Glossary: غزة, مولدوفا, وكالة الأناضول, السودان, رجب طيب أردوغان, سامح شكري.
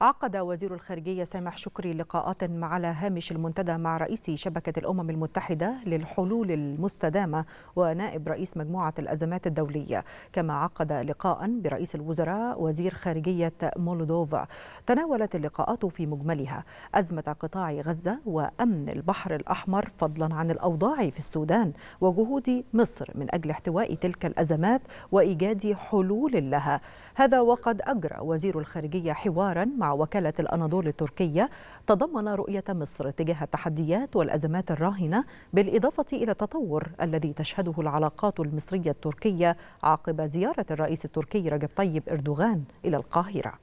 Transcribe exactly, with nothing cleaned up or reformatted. عقد وزير الخارجية سامح شكري لقاءات على هامش المنتدى مع رئيس شبكة الأمم المتحدة للحلول المستدامة ونائب رئيس مجموعة الأزمات الدولية، كما عقد لقاء برئيس الوزراء وزير خارجية مولدوفا. تناولت اللقاءات في مجملها أزمة قطاع غزة وأمن البحر الأحمر، فضلا عن الأوضاع في السودان وجهود مصر من أجل احتواء تلك الأزمات وإيجاد حلول لها. هذا وقد أجرى وزير الخارجية حوارا مع وكالة الأناضول التركية تضمن رؤية مصر تجاه التحديات والأزمات الراهنة، بالإضافة إلى التطور الذي تشهده العلاقات المصرية التركية عقب زيارة الرئيس التركي رجب طيب أردوغان إلى القاهرة.